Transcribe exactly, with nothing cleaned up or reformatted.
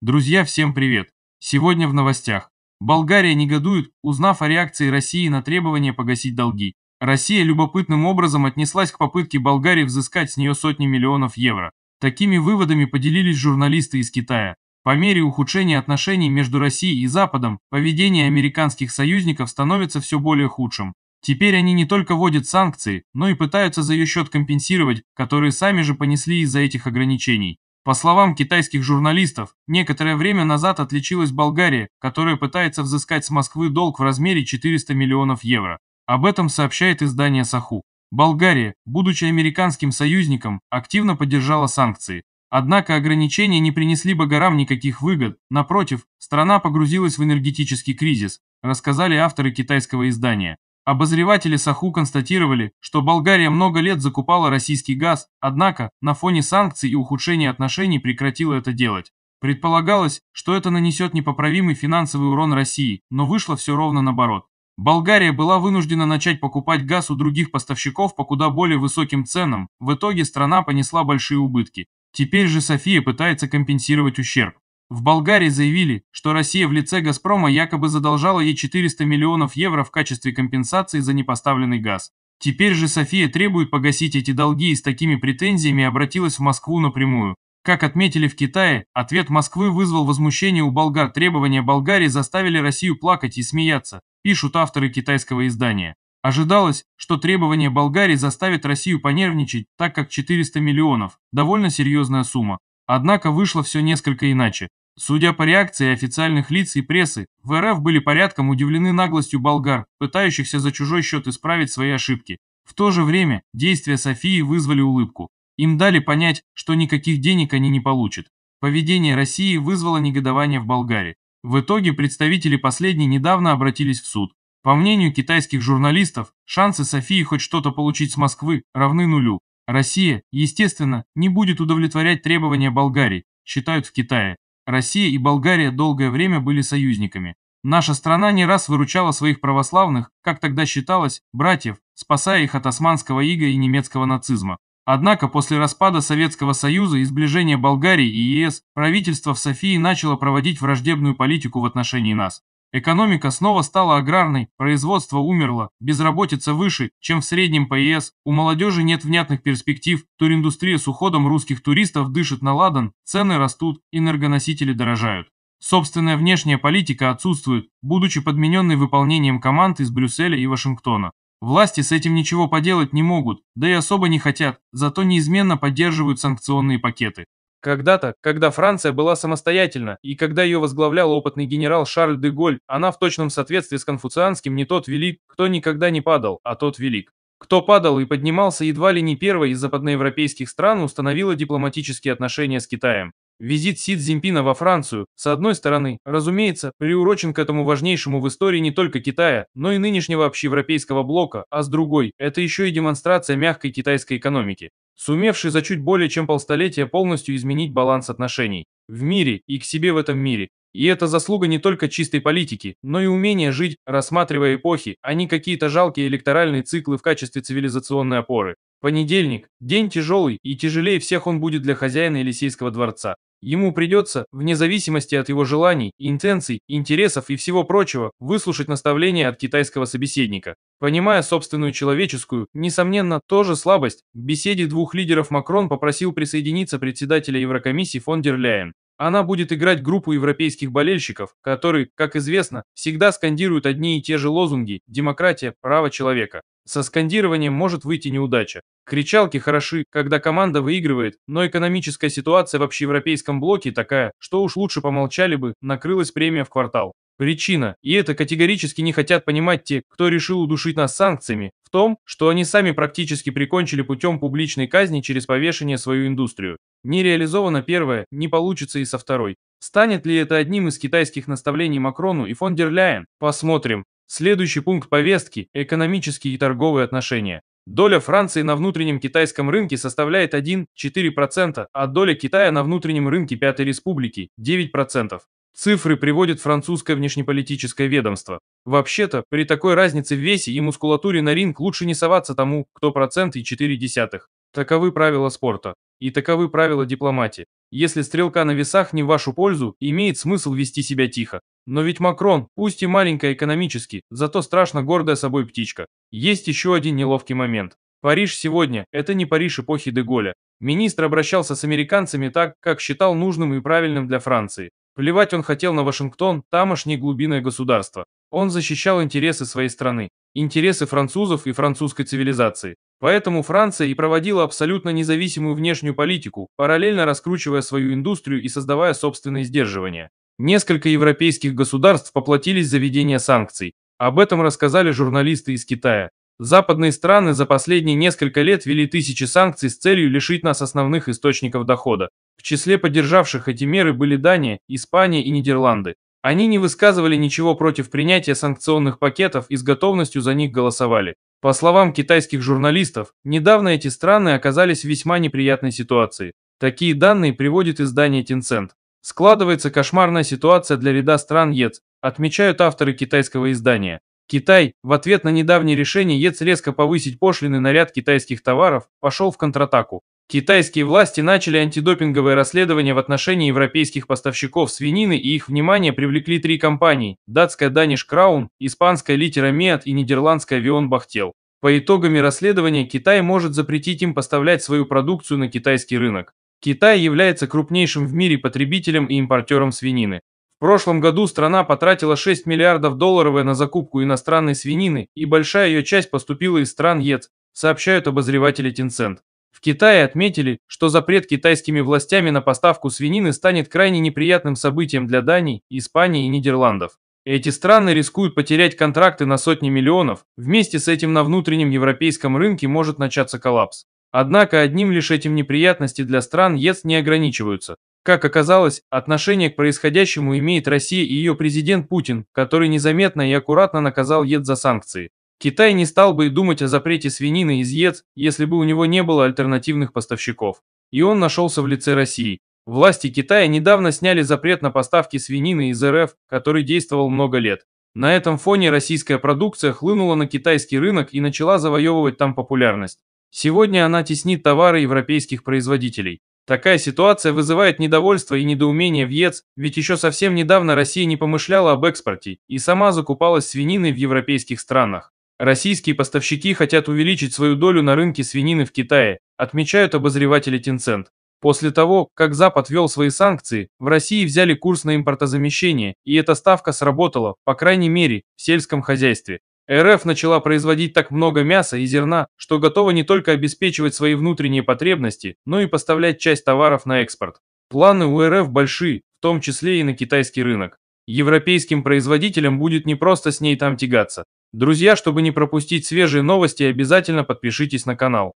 Друзья, всем привет! Сегодня в новостях. Болгария негодует, узнав о реакции России на требование погасить долги. Россия любопытным образом отнеслась к попытке Болгарии взыскать с нее сотни миллионов евро. Такими выводами поделились журналисты из Китая. По мере ухудшения отношений между Россией и Западом, поведение американских союзников становится все более худшим. Теперь они не только вводят санкции, но и пытаются за ее счет компенсировать, которые сами же понесли из-за этих ограничений. По словам китайских журналистов, некоторое время назад отличилась Болгария, которая пытается взыскать с Москвы долг в размере четырёхсот миллионов евро. Об этом сообщает издание Sohu. Болгария, будучи американским союзником, активно поддержала санкции. Однако ограничения не принесли бы горам никаких выгод, напротив, страна погрузилась в энергетический кризис, рассказали авторы китайского издания. Обозреватели Sohu констатировали, что Болгария много лет закупала российский газ, однако на фоне санкций и ухудшения отношений прекратила это делать. Предполагалось, что это нанесет непоправимый финансовый урон России, но вышло все ровно наоборот. Болгария была вынуждена начать покупать газ у других поставщиков по куда более высоким ценам, в итоге страна понесла большие убытки. Теперь же София пытается компенсировать ущерб. В Болгарии заявили, что Россия в лице «Газпрома» якобы задолжала ей четыреста миллионов евро в качестве компенсации за непоставленный газ. Теперь же София требует погасить эти долги и с такими претензиями обратилась в Москву напрямую. Как отметили в Китае, ответ Москвы вызвал возмущение у болгар. Требования Болгарии заставили Россию плакать и смеяться, пишут авторы китайского издания. Ожидалось, что требования Болгарии заставят Россию понервничать, так как четыреста миллионов – довольно серьезная сумма. Однако вышло все несколько иначе. Судя по реакции официальных лиц и прессы, в РФ были порядком удивлены наглостью болгар, пытающихся за чужой счет исправить свои ошибки. В то же время действия Софии вызвали улыбку. Им дали понять, что никаких денег они не получат. Поведение России вызвало негодование в Болгарии. В итоге представители последней недавно обратились в суд. По мнению китайских журналистов, шансы Софии хоть что-то получить с Москвы равны нулю. Россия, естественно, не будет удовлетворять требования Болгарии, считают в Китае. Россия и Болгария долгое время были союзниками. Наша страна не раз выручала своих православных, как тогда считалось, братьев, спасая их от османского ига и немецкого нацизма. Однако после распада Советского Союза и сближения Болгарии и ЕС, правительство в Софии начало проводить враждебную политику в отношении нас. Экономика снова стала аграрной, производство умерло, безработица выше, чем в среднем по ЕС, у молодежи нет внятных перспектив, туриндустрия с уходом русских туристов дышит на ладан, цены растут, энергоносители дорожают. Собственная внешняя политика отсутствует, будучи подмененной выполнением команд из Брюсселя и Вашингтона. Власти с этим ничего поделать не могут, да и особо не хотят, зато неизменно поддерживают санкционные пакеты. Когда-то, когда Франция была самостоятельна, и когда ее возглавлял опытный генерал Шарль де Голь, она в точном соответствии с конфуцианским «не тот велик, кто никогда не падал, а тот велик». Кто падал и поднимался едва ли не первой из западноевропейских стран, установила дипломатические отношения с Китаем. Визит Си Цзиньпина во Францию, с одной стороны, разумеется, приурочен к этому важнейшему в истории не только Китая, но и нынешнего общеевропейского блока, а с другой, это еще и демонстрация мягкой китайской экономики, сумевший за чуть более чем полстолетия полностью изменить баланс отношений в мире и к себе в этом мире. И это заслуга не только чистой политики, но и умения жить, рассматривая эпохи, а не какие-то жалкие электоральные циклы в качестве цивилизационной опоры. Понедельник – день тяжелый, и тяжелее всех он будет для хозяина Елисейского дворца. Ему придется, вне зависимости от его желаний, интенций, интересов и всего прочего, выслушать наставления от китайского собеседника. Понимая собственную человеческую, несомненно, тоже слабость, в беседе двух лидеров Макрон попросил присоединиться председателя Еврокомиссии фон дер Ляйен. Она будет играть группу европейских болельщиков, которые, как известно, всегда скандируют одни и те же лозунги «демократия», «право человека». Со скандированием может выйти неудача. Кричалки хороши, когда команда выигрывает, но экономическая ситуация в общеевропейском блоке такая, что уж лучше помолчали бы, накрылась премия в квартал. Причина, и это категорически не хотят понимать те, кто решил удушить нас санкциями, в том, что они сами практически прикончили путем публичной казни через повешение свою индустрию. Не реализовано первое, не получится и со второй. Станет ли это одним из китайских наставлений Макрону и фон дер Ляйен? Посмотрим. Следующий пункт повестки – экономические и торговые отношения. Доля Франции на внутреннем китайском рынке составляет один целых четыре десятых процента, а доля Китая на внутреннем рынке Пятой Республики – девять процентов. Цифры приводит французское внешнеполитическое ведомство. Вообще-то, при такой разнице в весе и мускулатуре на ринг лучше не соваться тому, кто процент и четыре десятых. Таковы правила спорта. И таковы правила дипломатии. Если стрелка на весах не в вашу пользу, имеет смысл вести себя тихо. Но ведь Макрон, пусть и маленькая экономически, зато страшно гордая собой птичка. Есть еще один неловкий момент. Париж сегодня – это не Париж эпохи де Голля. Министр обращался с американцами так, как считал нужным и правильным для Франции. Плевать он хотел на Вашингтон, тамошнее глубинное государство. Он защищал интересы своей страны, интересы французов и французской цивилизации. Поэтому Франция и проводила абсолютно независимую внешнюю политику, параллельно раскручивая свою индустрию и создавая собственные сдерживания. Несколько европейских государств поплатились за введение санкций. Об этом рассказали журналисты из Китая. Западные страны за последние несколько лет ввели тысячи санкций с целью лишить нас основных источников дохода. В числе поддержавших эти меры были Дания, Испания и Нидерланды. Они не высказывали ничего против принятия санкционных пакетов и с готовностью за них голосовали. По словам китайских журналистов, недавно эти страны оказались в весьма неприятной ситуации. Такие данные приводит издание Tencent. Складывается кошмарная ситуация для ряда стран ЕЦ, отмечают авторы китайского издания. Китай, в ответ на недавнее решение ЕЦ резко повысить пошлины на ряд китайских товаров, пошел в контратаку. Китайские власти начали антидопинговое расследование в отношении европейских поставщиков свинины, и их внимание привлекли три компании – датская Danish Crown, испанская Littera Meat и нидерландская Vion Bachtel. По итогам расследования Китай может запретить им поставлять свою продукцию на китайский рынок. Китай является крупнейшим в мире потребителем и импортером свинины. В прошлом году страна потратила шесть миллиардов долларов на закупку иностранной свинины, и большая ее часть поступила из стран ЕЦ, сообщают обозреватели Tencent. В Китае отметили, что запрет китайскими властями на поставку свинины станет крайне неприятным событием для Дании, Испании и Нидерландов. Эти страны рискуют потерять контракты на сотни миллионов, вместе с этим на внутреннем европейском рынке может начаться коллапс. Однако одним лишь этим неприятности для стран ЕС не ограничиваются. Как оказалось, отношение к происходящему имеет Россия и ее президент Путин, который незаметно и аккуратно наказал ЕС за санкции. Китай не стал бы и думать о запрете свинины из ЕЦ, если бы у него не было альтернативных поставщиков. И он нашелся в лице России. Власти Китая недавно сняли запрет на поставки свинины из РФ, который действовал много лет. На этом фоне российская продукция хлынула на китайский рынок и начала завоевывать там популярность. Сегодня она теснит товары европейских производителей. Такая ситуация вызывает недовольство и недоумение в ЕЦ, ведь еще совсем недавно Россия не помышляла об экспорте и сама закупалась свининой в европейских странах. Российские поставщики хотят увеличить свою долю на рынке свинины в Китае, отмечают обозреватели Tencent. После того, как Запад ввел свои санкции, в России взяли курс на импортозамещение, и эта ставка сработала, по крайней мере, в сельском хозяйстве. РФ начала производить так много мяса и зерна, что готова не только обеспечивать свои внутренние потребности, но и поставлять часть товаров на экспорт. Планы у РФ большие, в том числе и на китайский рынок. Европейским производителям будет непросто с ней там тягаться. Друзья, чтобы не пропустить свежие новости, обязательно подпишитесь на канал.